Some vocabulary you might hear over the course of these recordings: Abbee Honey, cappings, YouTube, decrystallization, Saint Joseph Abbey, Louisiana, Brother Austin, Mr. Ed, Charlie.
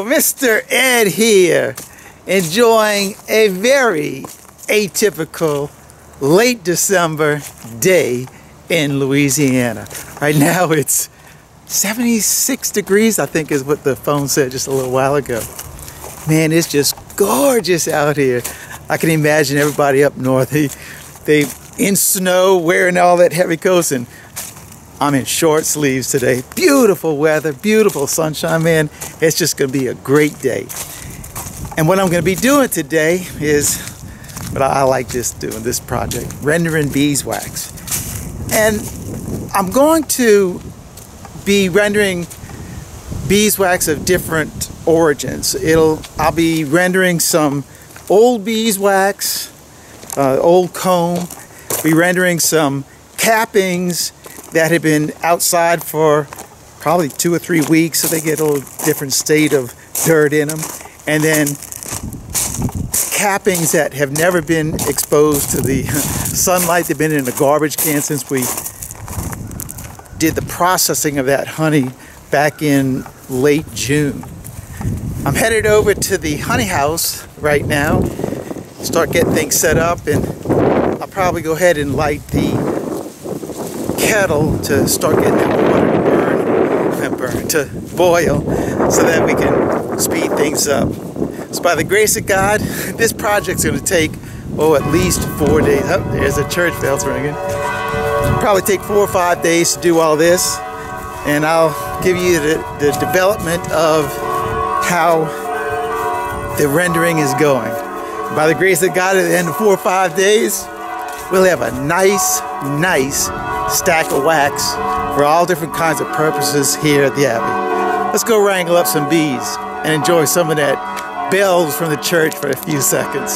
So Mr. Ed here, enjoying a very atypical late December day in Louisiana. Right now it's 76 degrees, I think is what the phone said just a little while ago. Man, it's just gorgeous out here. I can imagine everybody up north, they in snow, wearing all that heavy coats, and I'm in short sleeves today. Beautiful weather, beautiful sunshine, man. It's just gonna be a great day. And what I'm gonna be doing today is, but I like this project, rendering beeswax. And I'm going to be rendering beeswax of different origins. I'll be rendering some old beeswax, old comb, be rendering some cappings that have been outside for probably 2 or 3 weeks, so they get a little different state of dirt in them. And then cappings that have never been exposed to the sunlight. They've been in the garbage can since we did the processing of that honey back in late June. I'm headed over to the honey house right now, start getting things set up, and I'll probably go ahead and light the kettle to start getting that water to boil so that we can speed things up. So by the grace of God, this project's going to take, oh, at least 4 days. Oh, there's a church bell's ringing. Probably take 4 or 5 days to do all this, and I'll give you the development of how the rendering is going. By the grace of God, at the end of 4 or 5 days, we'll have a nice stack of wax for all different kinds of purposes here at the Abbey. Let's go wrangle up some bees and enjoy some of that bells from the church for a few seconds.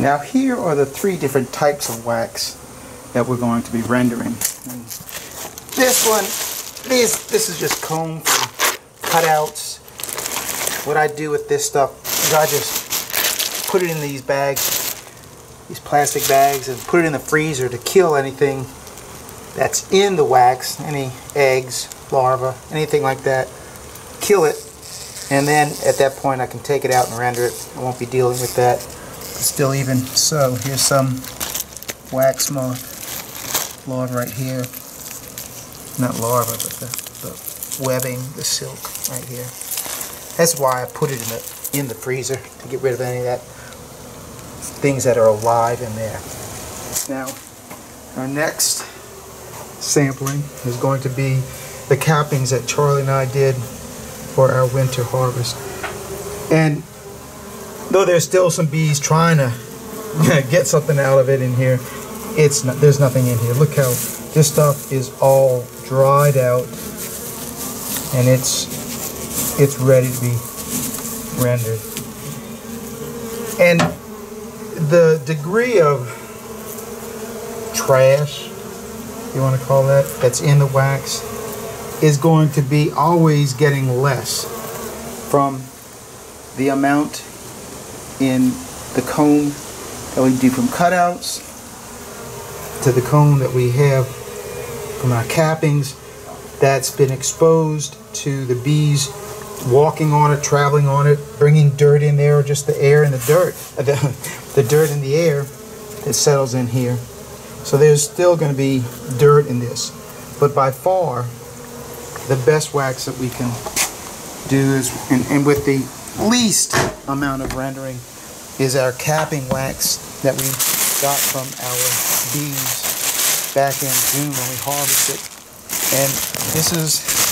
Now here are the 3 different types of wax that we're going to be rendering. This one, this is just comb for cutouts. What I do with this stuff is I just put it in these bags, these plastic bags, and put it in the freezer to kill anything that's in the wax, any eggs, larvae, anything like that. Kill it, and then at that point I can take it out and render it. I won't be dealing with that. But still, even so, here's some wax moth larva right here. Not larva, but the webbing, the silk right here. That's why I put it in the freezer, to get rid of any of that, things that are alive in there. Now, our next sampling is going to be the cappings that Charlie and I did for our winter harvest. And though there's still some bees trying to get something out of it in here, there's nothing in here. Look how this stuff is all dried out, and it's ready to be rendered. And the degree of trash, you want to call that, that's in the wax is going to be always getting less from the amount in the comb that we do from cutouts to the comb that we have from our cappings that's been exposed to the bees walking on it, traveling on it, bringing dirt in there, or just the air and the dirt, the dirt in the air that settles in here. So there's still going to be dirt in this, but by far the best wax that we can do is, and with the least amount of rendering, is our capping wax that we got from our bees back in June when we harvested. And this is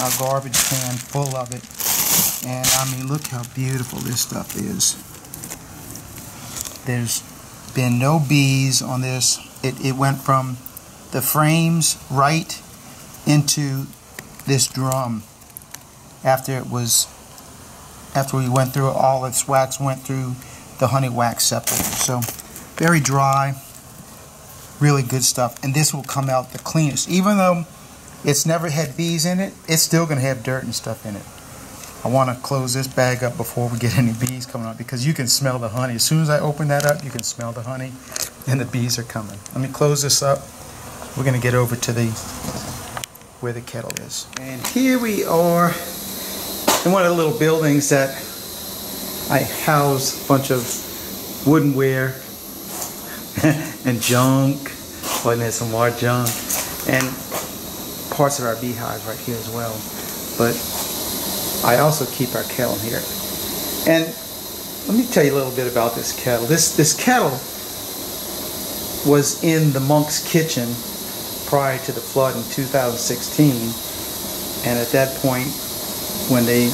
our garbage can full of it, and I mean, look how beautiful this stuff is. There's been no bees on this. It went from the frames right into this drum after we went through all its wax, went through the honey wax separator. So very dry, really good stuff, and this will come out the cleanest. Even though it's never had bees in it, it's still going to have dirt and stuff in it. I want to close this bag up before we get any bees coming up, because you can smell the honey. As soon as I open that up, you can smell the honey and the bees are coming. Let me close this up. We're going to get over to the where the kettle is. And here we are in one of the little buildings that I house a bunch of woodenware and junk. Well, there's some more junk and parts of our beehive right here as well. But I also keep our kettle here. And let me tell you a little bit about this kettle. This kettle was in the monk's kitchen prior to the flood in 2016. And at that point, when they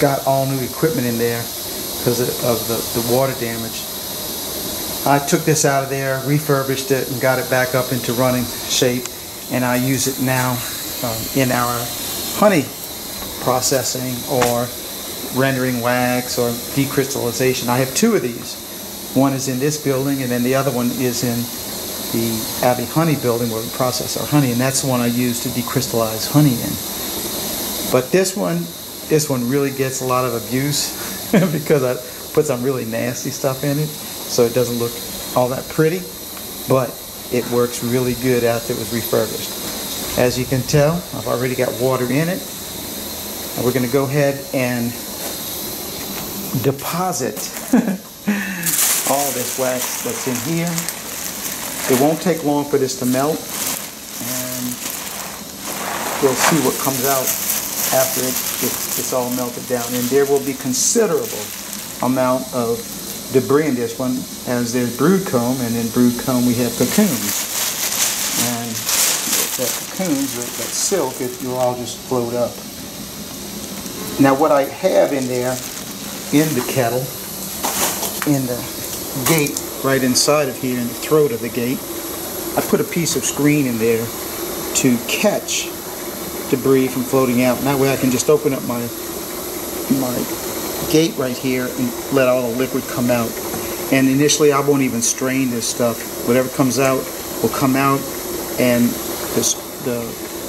got all new equipment in there because of the water damage, I took this out of there, refurbished it, and got it back up into running shape. And I use it now in our honey processing or rendering wax or decrystallization. I have two of these. One is in this building, and then the other one is in the Abbee Honey building where we process our honey, and that's the one I use to decrystallize honey in. But this one really gets a lot of abuse because I put some really nasty stuff in it, so it doesn't look all that pretty, but it works really good after it was refurbished. As you can tell, I've already got water in it. And we're going to go ahead and deposit all this wax that's in here. It won't take long for this to melt, and we'll see what comes out after it's all melted down. And there will be considerable amount of debris in this one, as there's brood comb, and in brood comb we have cocoons. And that cocoons, that silk, it will all just float up. Now what I have in there, in the kettle, in the gate right inside of here, in the throat of the gate, I put a piece of screen in there to catch debris from floating out. And that way I can just open up my gate right here and let all the liquid come out. And initially I won't even strain this stuff. Whatever comes out will come out, and the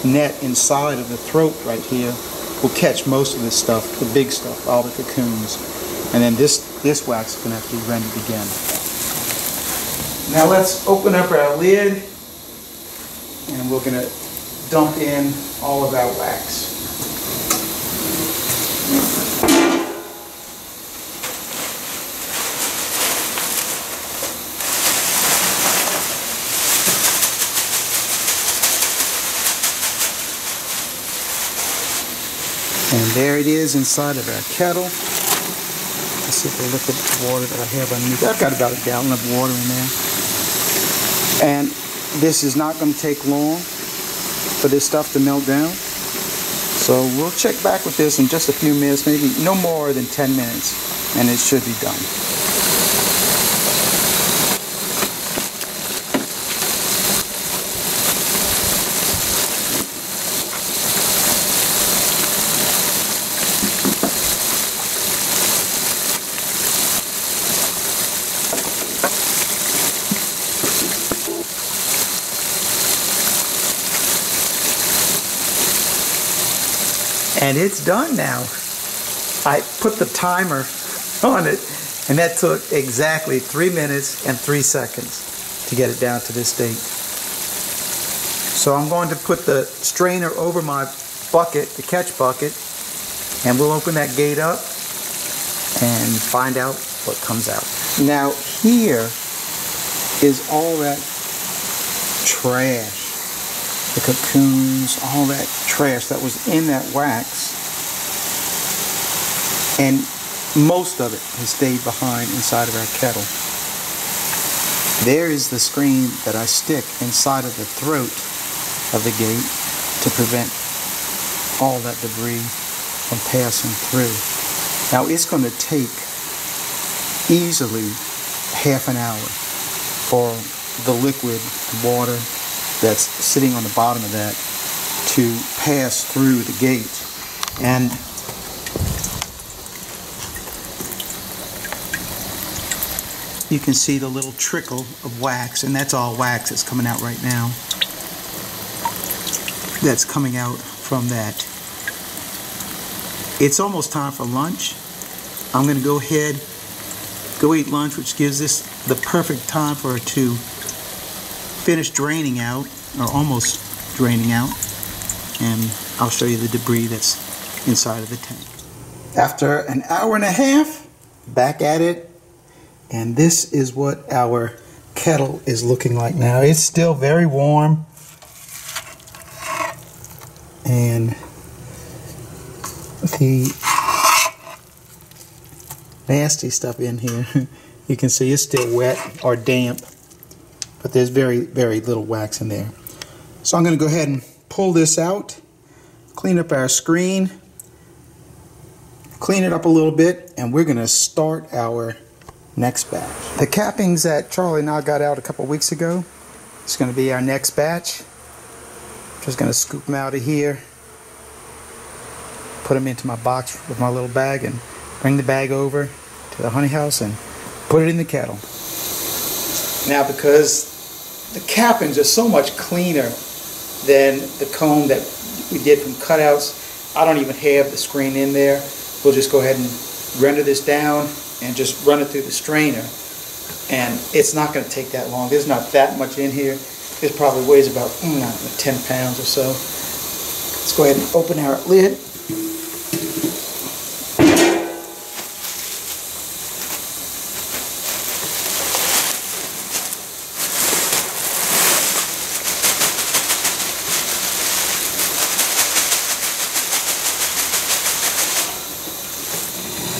net inside of the throat right here will catch most of this stuff, the big stuff, all the cocoons. And then this wax is going to have to be rendered again. Now let's open up our lid, and we're going to dump in all of our wax. And there it is inside of our kettle. Let's see if the liquid water that I have underneath. I've got about a gallon of water in there. And this is not going to take long for this stuff to melt down. So we'll check back with this in just a few minutes, maybe no more than 10 minutes, and it should be done. And it's done now. I put the timer on it, and that took exactly 3 minutes and 3 seconds to get it down to this state. So I'm going to put the strainer over my bucket, the catch bucket, and we'll open that gate up and find out what comes out. Now here is all that trash. The cocoons, all that trash that was in that wax, and most of it has stayed behind inside of our kettle. There is the screen that I stick inside of the throat of the gate to prevent all that debris from passing through. Now it's going to take easily half an hour for the liquid water that's sitting on the bottom of that to pass through the gate. And you can see the little trickle of wax, and that's all wax that's coming out right now. That's coming out from that. It's almost time for lunch. I'm going to go ahead, go eat lunch, which gives this the perfect time for her to finish draining out, or almost draining out, and I'll show you the debris that's inside of the tank. After an hour and a half, back at it, and this is what our kettle is looking like now. It's still very warm, and the nasty stuff in here, you can see it's still wet or damp, but there's very little wax in there. So I'm going to go ahead and pull this out, clean up our screen, clean it up a little bit, and we're going to start our next batch. The cappings that Charlie and I got out a couple weeks ago, it's going to be our next batch. Just going to scoop them out of here, put them into my box with my little bag, and bring the bag over to the honey house and put it in the kettle. Now, because the cappings are so much cleaner than the comb that we did from cutouts, I don't even have the screen in there. We'll just go ahead and render this down and just run it through the strainer, and it's not going to take that long. There's not that much in here. It probably weighs about 10 pounds or so. Let's go ahead and open our lid.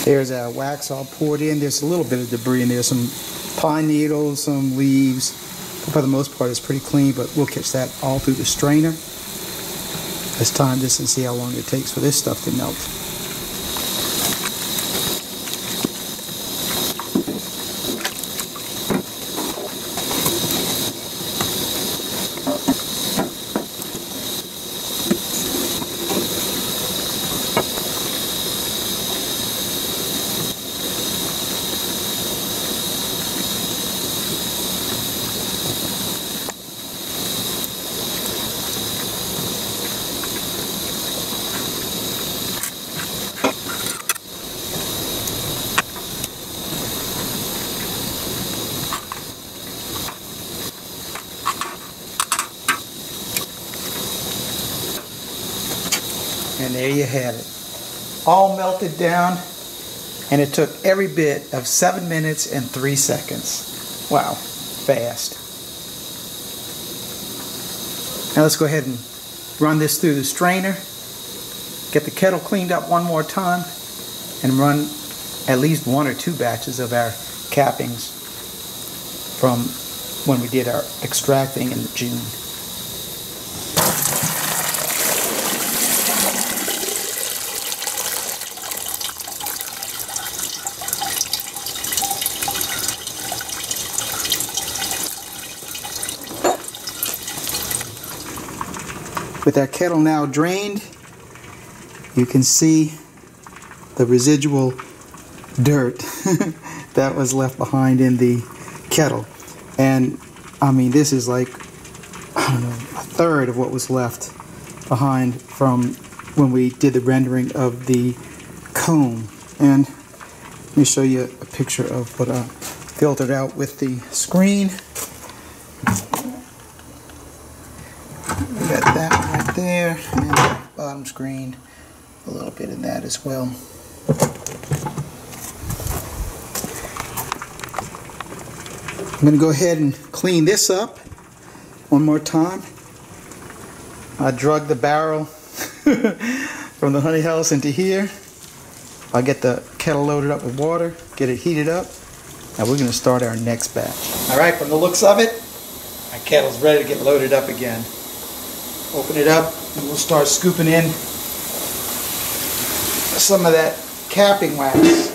There's our wax all poured in. There's a little bit of debris in there, some pine needles, some leaves. For the most part, it's pretty clean, but we'll catch that all through the strainer. Let's time this and see how long it takes for this stuff to melt. And there you had it, all melted down, and it took every bit of 7 minutes and 3 seconds. Wow, fast. Now let's go ahead and run this through the strainer, get the kettle cleaned up one more time, and run at least 1 or 2 batches of our cappings from when we did our extracting in June. With our kettle now drained, you can see the residual dirt that was left behind in the kettle. And I mean, this is like, I don't know, 1/3 of what was left behind from when we did the rendering of the comb. And let me show you a picture of what I filtered out with the screen. There, and the bottom screen, a little bit of that as well. I'm going to go ahead and clean this up one more time. I drug the barrel from the honey house into here. I'll get the kettle loaded up with water, get it heated up, and we're going to start our next batch. Alright, from the looks of it, our kettle's ready to get loaded up again. Open it up and we'll start scooping in some of that capping wax.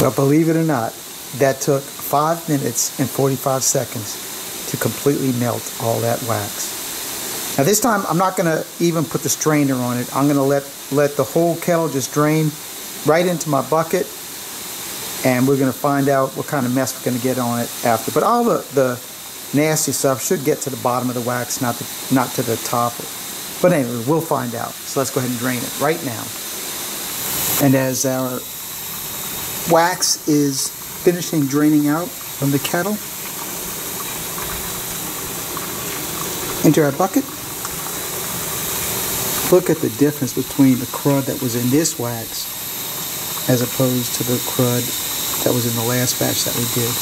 Well, believe it or not, that took 5 minutes and 45 seconds to completely melt all that wax. Now this time, I'm not going to even put the strainer on it. I'm going to let the whole kettle just drain right into my bucket, and we're going to find out what kind of mess we're going to get on it after. But all the nasty stuff should get to the bottom of the wax, not to the top. But anyway, we'll find out. So let's go ahead and drain it right now. And as our wax is finishing draining out from the kettle into our bucket, look at the difference between the crud that was in this wax as opposed to the crud that was in the last batch that we did.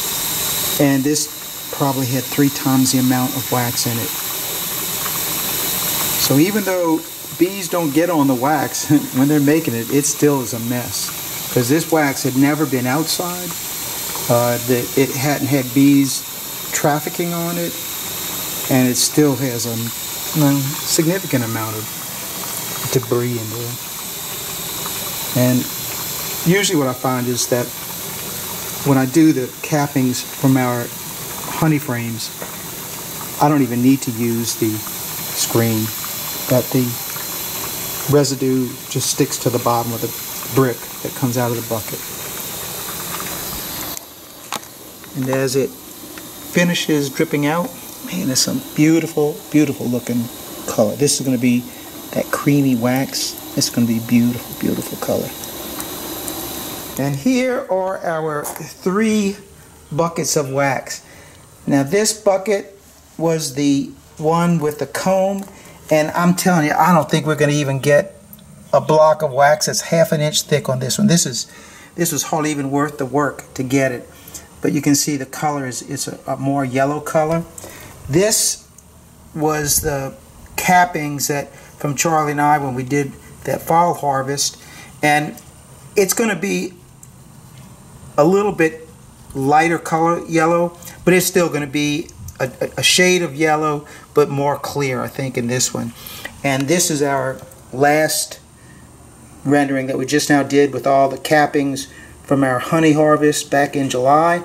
And this probably had 3 times the amount of wax in it. So even though bees don't get on the wax when they're making it, it still is a mess, because this wax had never been outside. It hadn't had bees trafficking on it, and it still has a significant amount of debris in there. And usually what I find is that when I do the cappings from our honey frames, I don't even need to use the screen, that the residue just sticks to the bottom of the brick that comes out of the bucket. And as it finishes dripping out, man, there's some beautiful, beautiful looking color. This is going to be that creamy wax. It's going to be beautiful, beautiful color. And here are our 3 buckets of wax. Now this bucket was the one with the comb, and I'm telling you, I don't think we're going to even get a block of wax that's 1/2 inch thick on this one. This was hardly even worth the work to get it. But you can see the color is it's a more yellow color. This was the cappings that from Charlie and I when we did that fall harvest, and it's going to be a little bit lighter color yellow, but it's still going to be a shade of yellow, but more clear, I think, in this one. And this is our last rendering that we just now did with all the cappings from our honey harvest back in July,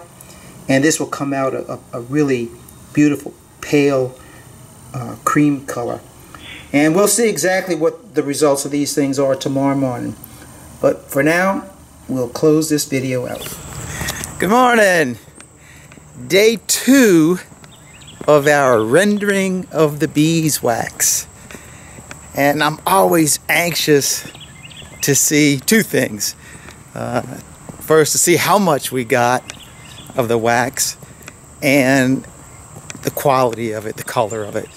and this will come out a really beautiful pale cream color. And we'll see exactly what the results of these things are tomorrow morning. But for now, we'll close this video out. Good morning! Day 2 of our rendering of the beeswax. And I'm always anxious to see 2 things. First, to see how much we got of the wax and the quality of it, the color of it.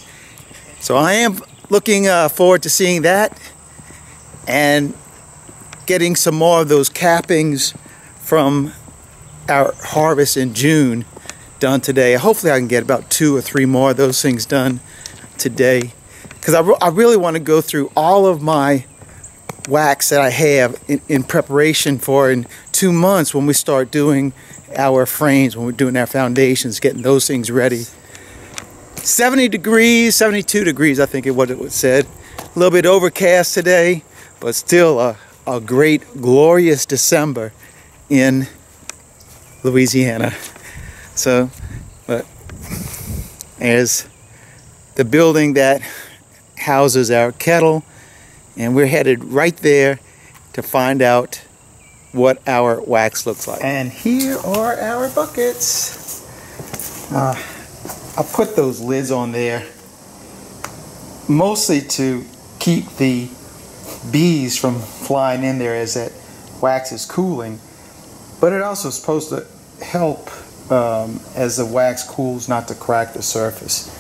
So I am looking forward to seeing that, and getting some more of those cappings from our harvest in June done today. Hopefully I can get about 2 or 3 more of those things done today, because I really want to go through all of my wax that I have in preparation for in 2 months when we start doing our frames, when we're doing our foundations, getting those things ready. 70 degrees, 72 degrees I think is what it said. A little bit overcast today, but still a great, glorious December in Louisiana. So, but there's the building that houses our kettle, and we're headed right there to find out what our wax looks like. And here are our buckets. I put those lids on there mostly to keep the bees from flying in there as that wax is cooling, but it also is supposed to help as the wax cools not to crack the surface.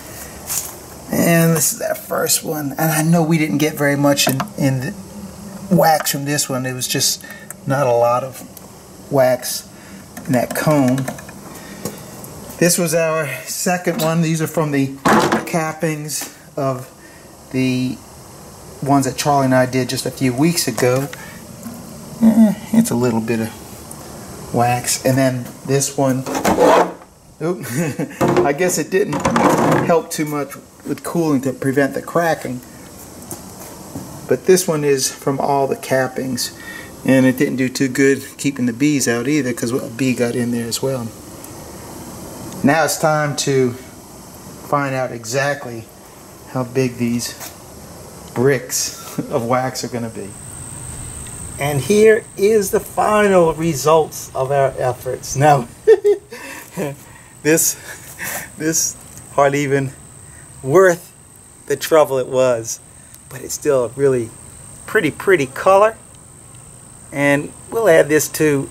And this is that first one, and I know we didn't get very much in the wax from this one. It was just not a lot of wax in that comb. This was our second one. These are from the cappings of the ones that Charlie and I did just a few weeks ago. It's a little bit of wax. And then this one, I guess it didn't help too much with cooling to prevent the cracking, but this one is from all the cappings. And it didn't do too good keeping the bees out either, because a bee got in there as well. Now it's time to find out exactly how big these bricks of wax are going to be. And here is the final results of our efforts. Now, this hardly even worth the trouble it was, but it's still a really pretty color. And we'll add this to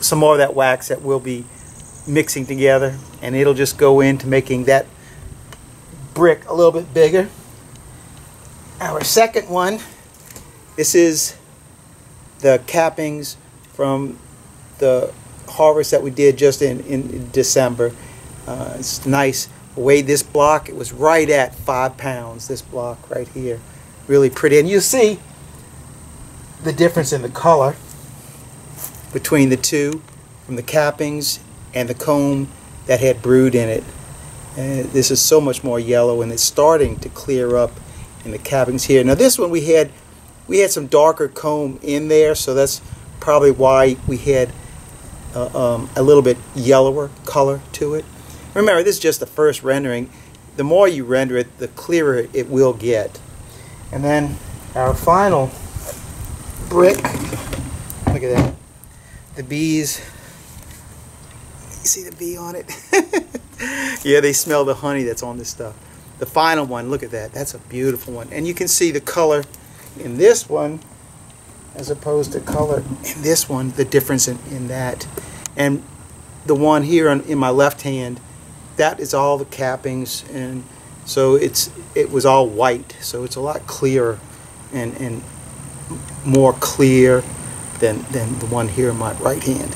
some more of that wax that we'll be mixing together, and it'll just go into making that brick a little bit bigger. Our second one, this is the cappings from the harvest that we did just in December. It's nice. Weighed this block, it was right at 5 pounds, this block right here. Really pretty, and you see the difference in the color between the two, from the cappings and the comb that had brood in it. This is so much more yellow, and it's starting to clear up in the cappings here. Now this one we had some darker comb in there, so that's probably why we had a little bit yellower color to it. Remember, this is just the first rendering. The more you render it, the clearer it will get. And then our final brick, look at that, the bees, you see the bee on it? Yeah, they smell the honey that's on this stuff. The final one, look at that, that's a beautiful one. And you can see the color in this one as opposed to color in this one, the difference in that. And the one here in my left hand, that is all the cappings, and so it was all white, so it's a lot clearer and more clear than the one here in my right hand.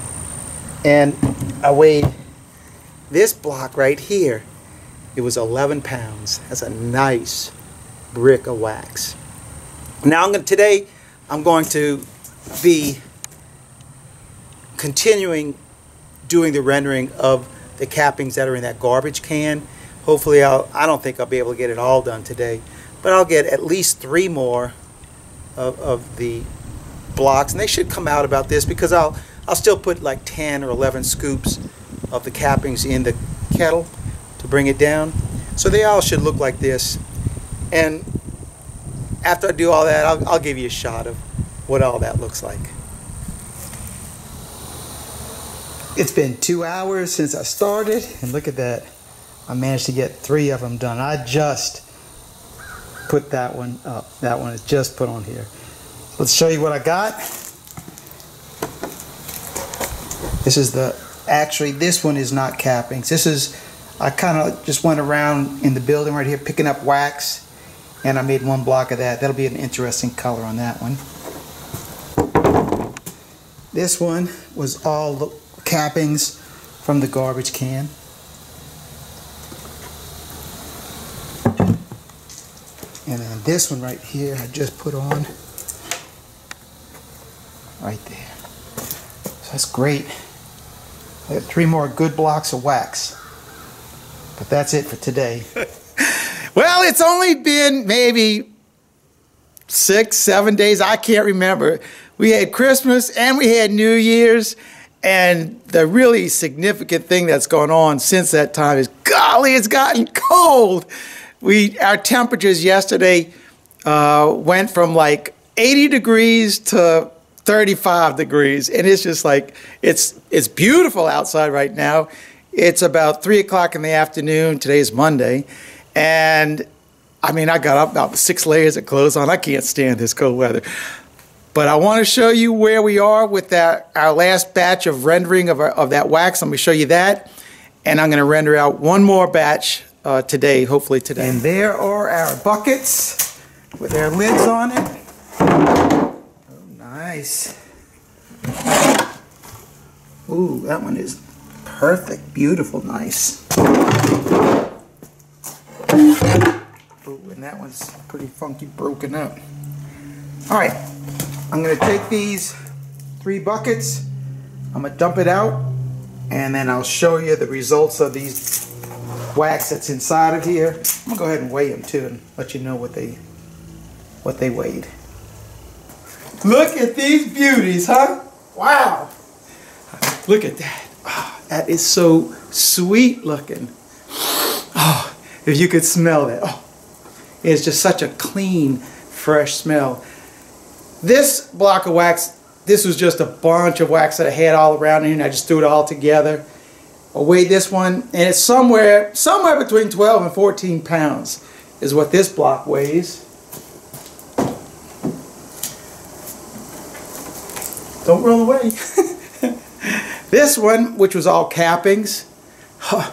And I weighed this block right here. It was 11 pounds. That's a nice brick of wax. Now today I'm going to be continuing doing the rendering of the cappings that are in that garbage can. Hopefully I don't think I'll be able to get it all done today, but I'll get at least 3 more of the blocks, and they should come out about this, because I'll still put like 10 or 11 scoops of the cappings in the kettle to bring it down. So they all should look like this, and after I do all that, I'll give you a shot of what all that looks like. It's been 2 hours since I started, and look at that. I managed to get 3 of them done. I just put that one up. That one is just put on here. Let's show you what I got. This is the, actually this one is not cappings. This is, I kind of just went around in the building right here picking up wax, and I made one block of that. That'll be an interesting color on that one. This one was all the cappings from the garbage can. And then this one right here, I just put on right there. So that's great. I got 3 more good blocks of wax. But that's it for today. Well, it's only been maybe 6, 7 days. I can't remember. We had Christmas and we had New Year's. And the really significant thing that's gone on since that time is, golly, it's gotten cold. Our temperatures yesterday went from like 80 degrees to 35 degrees. And it's just like, it's beautiful outside right now. It's about 3 o'clock in the afternoon. Today's Monday. And I mean, I got up about 6 layers of clothes on. I can't stand this cold weather. But I want to show you where we are with that, our last batch of rendering of that wax. Let me show you that. And I'm going to render out one more batch today, hopefully today. And there are our buckets with their lids on it. Oh, nice. Ooh, that one is perfect, beautiful, nice. Ooh, and that one's pretty funky, broken up. All right, I'm gonna take these 3 buckets, I'm gonna dump it out, and then I'll show you the results of these wax that's inside of here. I'm gonna go ahead and weigh them too and let you know what they weighed. Look at these beauties, huh? Wow. Look at that. Oh, that is so sweet looking. Oh, if you could smell that. Oh, it's just such a clean, fresh smell. This block of wax, this was just a bunch of wax that I had all around here, and I just threw it all together. I weighed this one, and it's somewhere between 12 and 14 pounds is what this block weighs. Don't roll away. This one, which was all cappings, huh,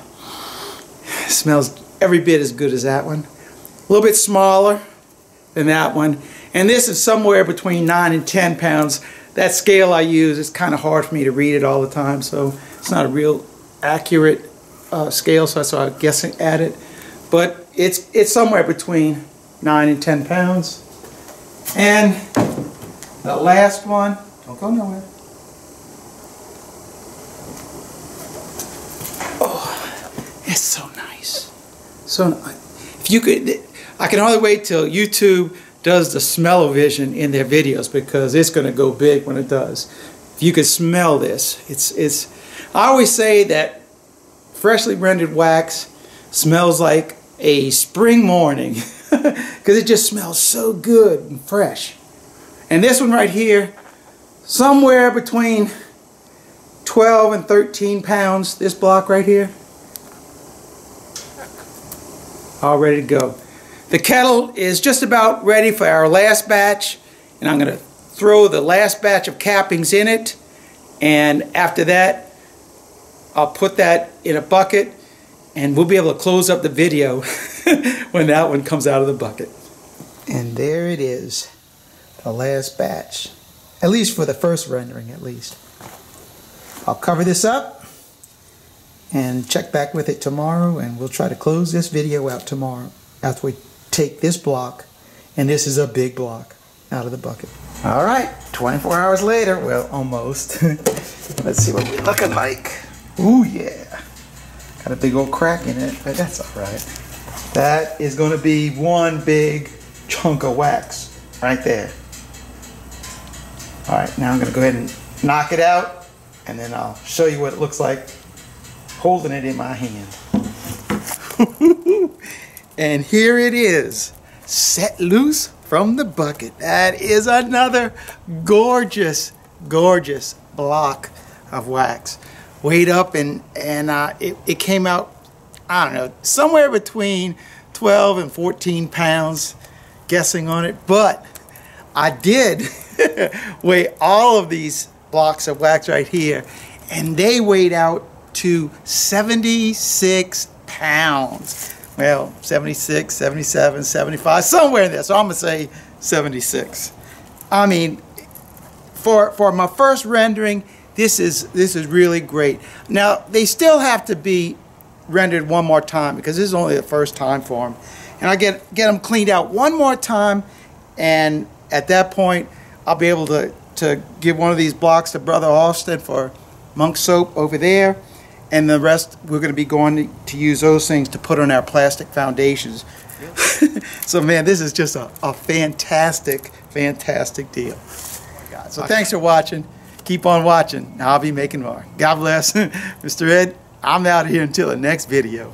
smells every bit as good as that one. A little bit smaller than that one. And this is somewhere between 9 and 10 pounds. That scale I use, it's kind of hard for me to read it all the time, so it's not a real accurate scale, so I started guessing at it. But it's somewhere between 9 and 10 pounds. And the last one, don't go nowhere. Oh, it's so nice. So if you could, I can hardly wait till YouTube does the smell-o-vision in their videos, because it's going to go big when it does. If you could smell this, it's. I always say that freshly rendered wax smells like a spring morning, because it just smells so good and fresh. And this one right here, somewhere between 12 and 13 pounds, this block right here, all ready to go. The kettle is just about ready for our last batch, and I'm going to throw the last batch of cappings in it, and after that I'll put that in a bucket, and we'll be able to close up the video when that one comes out of the bucket. And there it is, the last batch, at least for the first rendering at least. I'll cover this up and check back with it tomorrow, and we'll try to close this video out tomorrow after we take this block, and this is a big block, out of the bucket. All right, 24 hours later, well, almost. Let's see what we're looking like. Ooh, yeah. Got a big old crack in it, but that's all right. That is gonna be one big chunk of wax right there. All right, now I'm gonna go ahead and knock it out, and then I'll show you what it looks like holding it in my hand. And here it is, set loose from the bucket. That is another gorgeous, gorgeous block of wax. Weighed up, and it came out, I don't know, somewhere between 12 and 14 pounds, guessing on it. But I did weigh all of these blocks of wax right here, and they weighed out to 76 pounds. Well, 76, 77, 75, somewhere in there. So I'm going to say 76. I mean, for my first rendering, this is really great. Now, they still have to be rendered one more time, because this is only the first time for them. And I get them cleaned out one more time, and at that point, I'll be able to give one of these blocks to Brother Austin for monk soap over there. And the rest, we're going to be going to use those things to put on our plastic foundations. Yeah. So, man, this is just a fantastic, fantastic deal. Oh my God. So thanks for watching. Keep on watching. I'll be making more. God bless. Mr. Ed, I'm out of here until the next video.